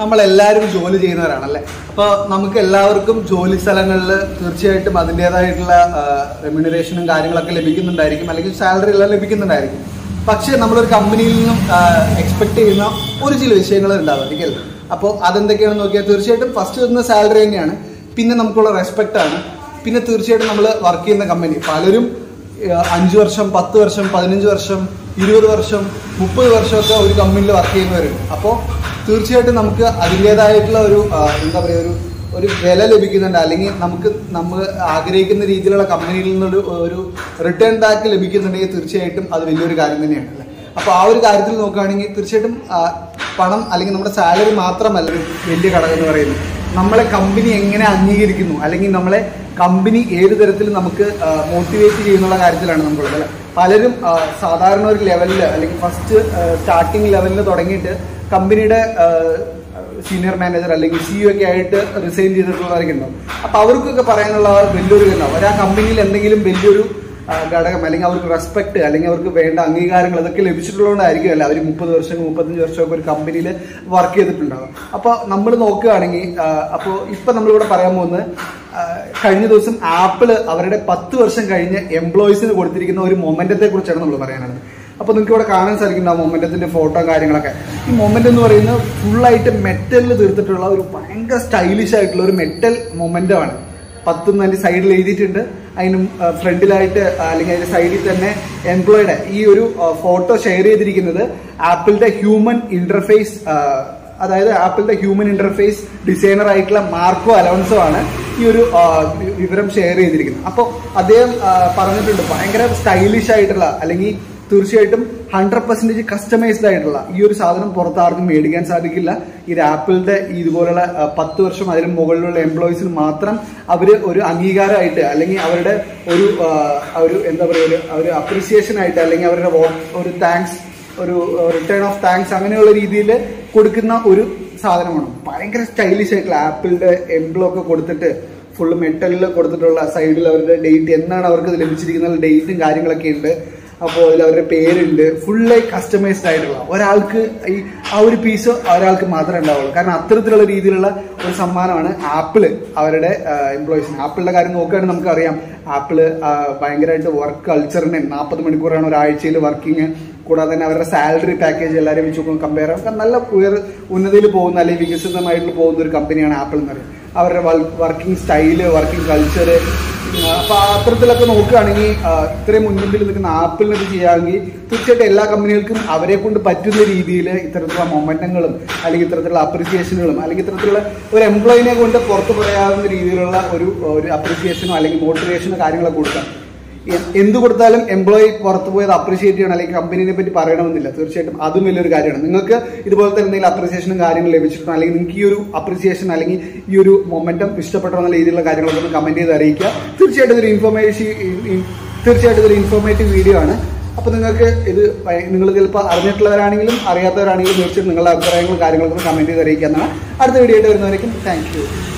നമ്മളെല്ലാവരും ജോലി ചെയ്യുന്നവരാണല്ലേ. അപ്പോൾ നമുക്ക് എല്ലാവർക്കും ജോലി സ്ഥലങ്ങളിൽ തീർച്ചയായിട്ടും അതിൻ്റേതായിട്ടുള്ള റെമ്യൂണറേഷനും കാര്യങ്ങളൊക്കെ ലഭിക്കുന്നുണ്ടായിരിക്കും, അല്ലെങ്കിൽ സാലറി എല്ലാം ലഭിക്കുന്നുണ്ടായിരിക്കും. പക്ഷേ നമ്മളൊരു കമ്പനിയിൽ നിന്നും എക്സ്പെക്ട് ചെയ്യുന്ന ഒരു ചില വിഷയങ്ങൾ ഉണ്ടാവുമായിരിക്കും. അപ്പോൾ അതെന്തൊക്കെയാണെന്ന് നോക്കിയാൽ തീർച്ചയായിട്ടും ഫസ്റ്റ് വരുന്ന സാലറി തന്നെയാണ്, പിന്നെ നമുക്കുള്ള റെസ്പെക്റ്റ് ആണ്, പിന്നെ തീർച്ചയായിട്ടും നമ്മൾ വർക്ക് ചെയ്യുന്ന കമ്പനി. പലരും 5 വർഷം, 10 വർഷം, 15 വർഷം, 20 വർഷം, 30 വർഷമൊക്കെ ഒരു കമ്പനിയിൽ വർക്ക് ചെയ്യുന്നവരുണ്ട്. അപ്പോൾ തീർച്ചയായിട്ടും നമുക്ക് അതിൻ്റേതായിട്ടുള്ള ഒരു എന്താ പറയുക ഒരു ഒരു വില ലഭിക്കുന്നുണ്ട്, അല്ലെങ്കിൽ നമുക്ക് നമ്മൾ ആഗ്രഹിക്കുന്ന രീതിയിലുള്ള കമ്പനിയിൽ നിന്നൊരു ഒരു റിട്ടേൺ ബാക്ക് ലഭിക്കുന്നുണ്ടെങ്കിൽ തീർച്ചയായിട്ടും അത് വലിയൊരു കാര്യം തന്നെയാണ് അല്ലേ. അപ്പോൾ ആ ഒരു കാര്യത്തിൽ നോക്കുകയാണെങ്കിൽ തീർച്ചയായിട്ടും പണം അല്ലെങ്കിൽ നമ്മുടെ സാലറി മാത്രമല്ല ഒരു വലിയ ഘടകം എന്ന് പറയുന്നത്. നമ്മളെ കമ്പനി എങ്ങനെ അംഗീകരിക്കുന്നു, അല്ലെങ്കിൽ നമ്മളെ കമ്പനി ഏത് തരത്തിൽ നമുക്ക് മോട്ടിവേറ്റ് ചെയ്യുന്നുള്ള കാര്യത്തിലാണ് നമുക്കുള്ളത് അല്ലേ. പലരും സാധാരണ ഒരു ലെവലിൽ അല്ലെങ്കിൽ ഫസ്റ്റ് സ്റ്റാർട്ടിങ് ലെവലിൽ തുടങ്ങിയിട്ട് കമ്പനിയുടെ സീനിയർ മാനേജർ അല്ലെങ്കിൽ CEO ഒക്കെ ആയിട്ട് റിസൈൻ ചെയ്തിട്ടുള്ളവരൊക്കെ ഉണ്ടാവും. അപ്പോൾ അവർക്കൊക്കെ പറയാനുള്ള വലിയൊരു ഉണ്ടാവും. അവർ ആ കമ്പനിയിൽ എന്തെങ്കിലും വലിയൊരു ഘടകം അല്ലെങ്കിൽ അവർക്ക് റെസ്പെക്ട് അല്ലെങ്കിൽ അവർക്ക് വേണ്ട അംഗീകാരങ്ങൾ അതൊക്കെ ലഭിച്ചിട്ടുള്ളതുകൊണ്ടായിരിക്കും അല്ല അവർ 30 വർഷം, 35 വർഷമൊക്കെ ഒരു കമ്പനിയിൽ വർക്ക് ചെയ്തിട്ടുണ്ടാകും. അപ്പോൾ നമ്മൾ നോക്കുകയാണെങ്കിൽ അപ്പോൾ ഇപ്പം നമ്മളിവിടെ പറയാൻ പോകുന്നത് കഴിഞ്ഞ ദിവസം ആപ്പിൾ അവരുടെ 10 വർഷം കഴിഞ്ഞ് എംപ്ലോയീസിന് കൊടുത്തിരിക്കുന്ന ഒരു മൊമെൻ്റത്തെ കുറിച്ചാണ് നമ്മൾ പറയാനുള്ളത്. അപ്പോൾ നിങ്ങൾക്ക് ഇവിടെ കാണാൻ സാധിക്കുന്ന ആ മൊമെൻ്റത്തിൻ്റെ ഫോട്ടോ കാര്യങ്ങളൊക്കെ. ഈ മൊമെൻ്റ് എന്ന് പറയുന്നത് ഫുള്ളായിട്ട് മെറ്റലിൽ തീർത്തിട്ടുള്ള ഒരു ഭയങ്കര സ്റ്റൈലിഷ് ആയിട്ടുള്ള ഒരു മെറ്റൽ മൊമെൻ്റമാണ്. 10 അതിൻ്റെ സൈഡിൽ എഴുതിയിട്ടുണ്ട്, അതിനും ഫ്രണ്ടിലായിട്ട് അല്ലെങ്കിൽ അതിൻ്റെ സൈഡിൽ തന്നെ എംപ്ലോയിയുടെ ഈ ഒരു ഫോട്ടോ ഷെയർ ചെയ്തിരിക്കുന്നത് ആപ്പിളിൻ്റെ ഹ്യൂമൻ ഇൻ്റർഫേസ്, അതായത് ആപ്പിളിൻ്റെ ഹ്യൂമൻ ഇൻ്റർഫേസ് ഡിസൈനർ ആയിട്ടുള്ള മാർക്കോ അലോൺസോ ആണ് ഈ ഒരു വിവരം ഷെയർ ചെയ്തിരിക്കുന്നത്. അപ്പോൾ അദ്ദേഹം പറഞ്ഞിട്ടുണ്ട് ഭയങ്കര സ്റ്റൈലിഷ് ആയിട്ടുള്ള അല്ലെങ്കിൽ തീർച്ചയായിട്ടും 100% കസ്റ്റമൈസ്ഡ് ആയിട്ടുള്ള ഈ ഒരു സാധനം പുറത്ത് ആർക്കും മേടിക്കാൻ സാധിക്കില്ല. ഇത് ആപ്പിളിന്റെ ഇതുപോലുള്ള 10 വർഷം അതിന് മുകളിലുള്ള എംപ്ലോയീസിന് മാത്രം അവർ ഒരു അംഗീകാരമായിട്ട് അല്ലെങ്കിൽ അവരുടെ ഒരു എന്താ പറയുക ഒരു അപ്രിസിയേഷൻ ആയിട്ട് അല്ലെങ്കിൽ അവരുടെ ഒരു താങ്ക്സ്, ഒരു റിട്ടേൺ ഓഫ് താങ്ക്സ് അങ്ങനെയുള്ള രീതിയിൽ കൊടുക്കുന്ന ഒരു സാധനമാണ്. ഭയങ്കര സ്റ്റൈലിഷ് ആയിട്ടുള്ള ആപ്പിളിന്റെ എംബ്ലോ ഒക്കെ കൊടുത്തിട്ട് ഫുൾ മെറ്റലിൽ കൊടുത്തിട്ടുള്ള സൈഡിൽ അവരുടെ ഡേറ്റ്, എന്നാണ് അവർക്ക് ഇത് ലഭിച്ചിരിക്കുന്ന ഡേറ്റും കാര്യങ്ങളൊക്കെ ഉണ്ട്. അപ്പോൾ അതിൽ അവരുടെ പേരുണ്ട്. ഫുള്ളായി കസ്റ്റമൈസ്ഡ് ആയിട്ടുള്ള ഒരാൾക്ക് ഈ ആ ഒരു പീസ് ഒരാൾക്ക് മാത്രമേ ഉണ്ടാവുള്ളൂ. കാരണം അത്തരത്തിലുള്ള രീതിയിലുള്ള ഒരു സമ്മാനമാണ് ആപ്പിള് അവരുടെ എംപ്ലോയീസിന്. ആപ്പിളിൻ്റെ കാര്യം നോക്കുകയാണെങ്കിൽ നമുക്കറിയാം ആപ്പിള് ഭയങ്കരമായിട്ട് വർക്ക് കൾച്ചറിനെ 40 മണിക്കൂറാണ് ഒരാഴ്ചയിൽ വർക്കിങ്. കൂടാതെ തന്നെ അവരുടെ സാലറി പാക്കേജ് എല്ലാവരും വെച്ച് നോക്കുമ്പോൾ കമ്പയർ ആകും. നല്ല ഉന്നതിയിൽ പോകുന്ന അല്ലെങ്കിൽ വികസിതമായിട്ട് പോകുന്ന ഒരു കമ്പനിയാണ് ആപ്പിൾ എന്ന് പറയുന്നത്. അവരുടെ വർക്കിംഗ് സ്റ്റൈല്, വർക്കിംഗ് കൾച്ചർ, അപ്പോൾ അത്തരത്തിലൊക്കെ നോക്കുകയാണെങ്കിൽ ഇത്രയും മുൻപിൽ നിൽക്കുന്ന ആപ്പിളിനത് ചെയ്യുകയാണെങ്കിൽ തീർച്ചയായിട്ടും എല്ലാ കമ്പനികൾക്കും അവരെ കൊണ്ട് പറ്റുന്ന രീതിയിൽ ഇത്തരത്തിലുള്ള മൊമെൻ്റങ്ങളും അല്ലെങ്കിൽ ഇത്തരത്തിലുള്ള അപ്രിസിയേഷനുകളും അല്ലെങ്കിൽ ഇത്തരത്തിലുള്ള ഒരു എംപ്ലോയിനെ കൊണ്ട് പുറത്ത് പറയാവുന്ന രീതിയിലുള്ള ഒരു ഒരു അപ്രിസിയേഷനോ അല്ലെങ്കിൽ മോട്ടിവേഷനോ കാര്യങ്ങളൊക്കെ കൊടുക്കാം. എന്ത് കൊടുത്താലും എംപ്ലോയി പുറത്ത് പോയത് അപ്രീഷിയേറ്റ് ചെയ്യണം അല്ലെങ്കിൽ കമ്പനിയെ പറ്റി പറയണമെന്നില്ല. തീർച്ചയായിട്ടും അതും വലിയൊരു കാര്യമാണ്. നിങ്ങൾക്ക് ഇതുപോലത്തെ എന്തെങ്കിലും അപ്രീസിയേഷനും കാര്യങ്ങളും ലഭിച്ചിട്ടുണ്ടോ, അല്ലെങ്കിൽ നിങ്ങൾക്ക് ഈ ഒരു അപ്രീസിയേഷൻ അല്ലെങ്കിൽ ഈ ഒരു മൊമെന്റം ഇഷ്ടപ്പെട്ടോ എന്ന രീതിയിലുള്ള കാര്യങ്ങളൊക്കെ ഒന്ന് കമന്റ് ചെയ്ത് അറിയിക്കുക. തീർച്ചയായിട്ടും ഒരു ഇൻഫോർമേറ്റീവ് വീഡിയോ ആണ്. അപ്പോൾ നിങ്ങൾക്ക് ഇത് നിങ്ങൾ ചിലപ്പോൾ അറിഞ്ഞിട്ടുള്ളവരാണെങ്കിലും അറിയാത്തവരാണെങ്കിലും തീർച്ചയായിട്ടും നിങ്ങളുടെ അഭിപ്രായങ്ങളും കാര്യങ്ങളൊക്കെ ഒന്ന് കമന്റ് ചെയ്ത് അറിയിക്കുക എന്നാണ്. അടുത്ത വീഡിയോ ആയിട്ട് വരുന്നവരേക്കും താങ്ക് യു.